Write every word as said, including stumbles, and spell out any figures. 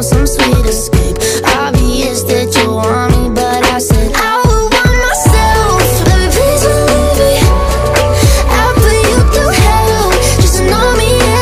want some sweet escape.